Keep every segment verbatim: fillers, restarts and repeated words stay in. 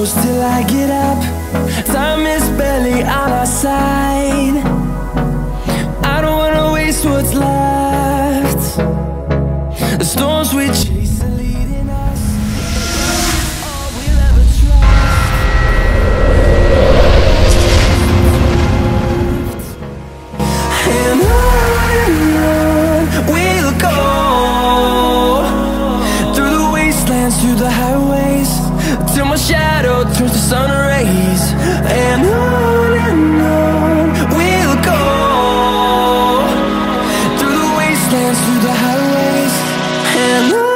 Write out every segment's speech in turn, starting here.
close till I get up. Time is barely on our side. I don't wanna waste what's left. The storms we chase are leading us. All we'll ever trust. And on we'll go, through the wastelands, through the highways, till my shadow turns to sun rays. And on and on we'll go, through the wastelands, through the highways. And on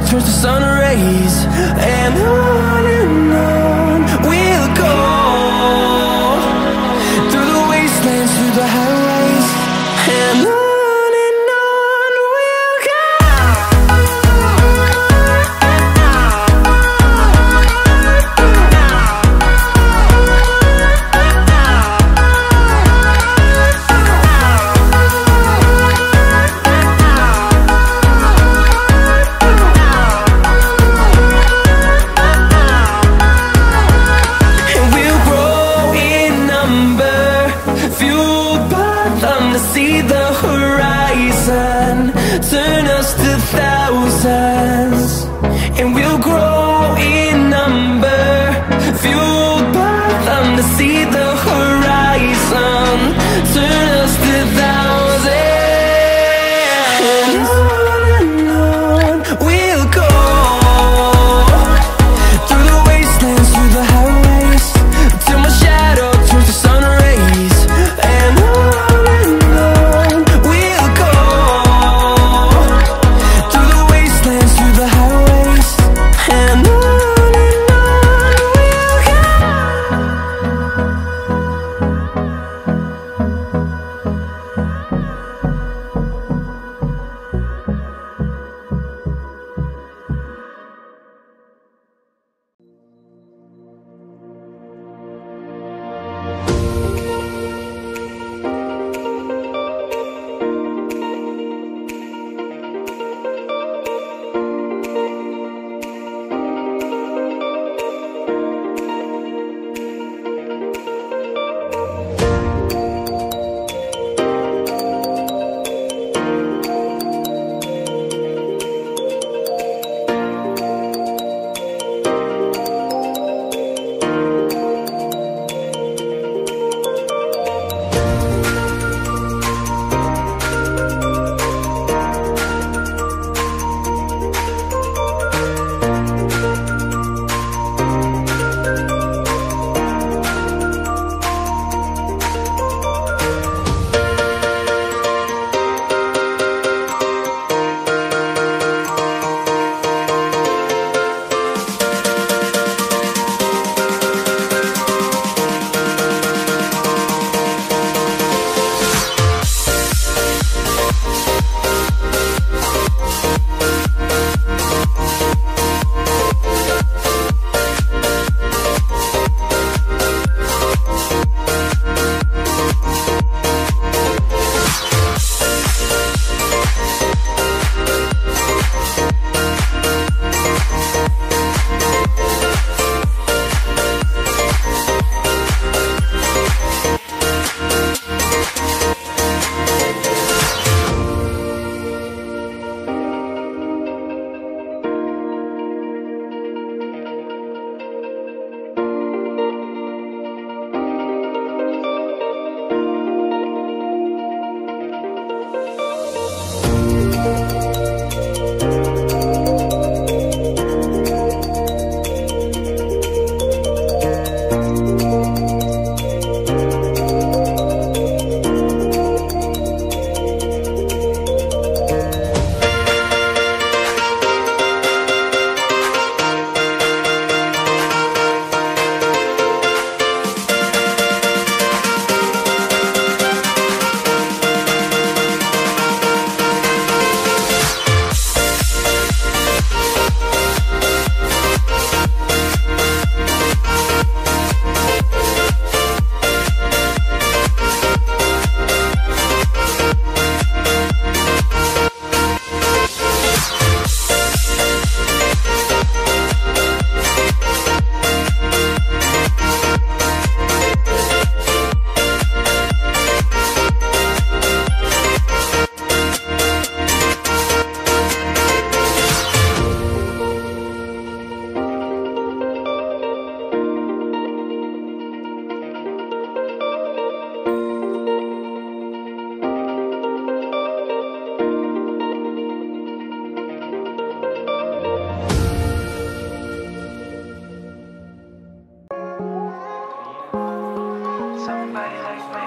turns to sun rays. And on and on we'll go, through the wastelands, through the highways. And on see the horizon, turn us to thousands, and we'll grow in number, fueled by them to see the horizon, turn us to thousands. And on and on we'll go, through the wastelands, through the highways, till my shadow turns to sun rays. And on you. Somebody like me.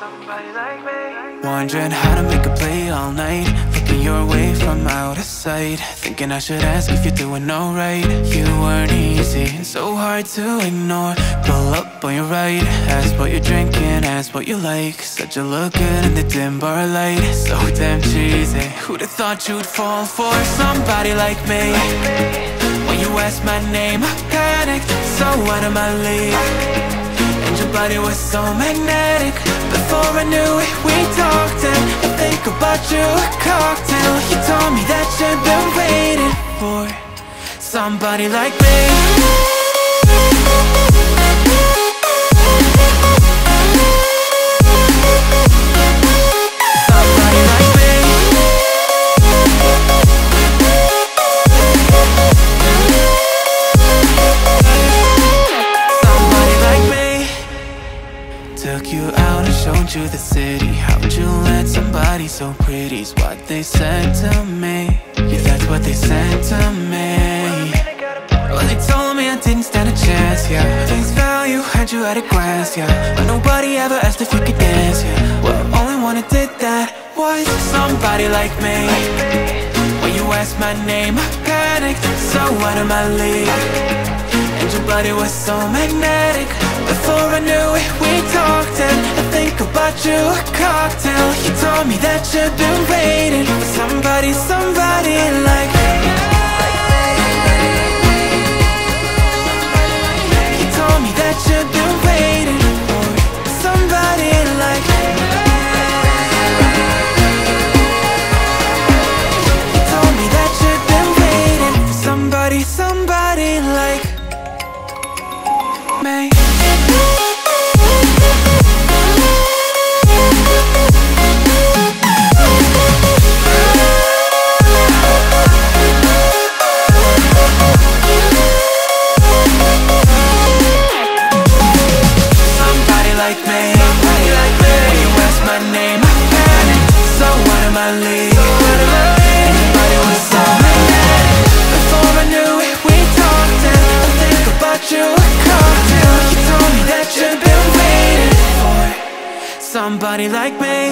Somebody like me. Wondering how to make a play all night, looking your way from out of sight, thinking I should ask if you're doing alright. You weren't easy and so hard to ignore. Pull up on your right, ask what you're drinking, ask what you like. Said you look good in the dim bar light, so damn cheesy. Who'd have thought you'd fall for somebody like me? When you asked my name, I panicked, so out of my league. And your body was so magnetic. Before I knew it, we talked, and I think about you a cocktail. You told me that you've been waiting for somebody like me. Took you out and showed you the city. How'd you let somebody so pretty's what they said to me? Yeah, that's what they said to me. Well, they told me I didn't stand a chance, yeah. Face value had you at a glance, yeah. But nobody ever asked if you could dance, yeah. Well, only one who did that was somebody like me. When you asked my name, I panicked, so out of my league. And your body was so magnetic. Before I knew it, we talked, and I think about you a cocktail. You told me that you've been waiting for somebody, somebody like me. You told me that you've been waiting for somebody like me. You told me that you've been waiting for somebody, somebody like me. May somebody like me. When you asked my name, I panicked, so out of my league. Anybody was so magnetic. Before I knew it, we talked, and I think about you. Somebody like me.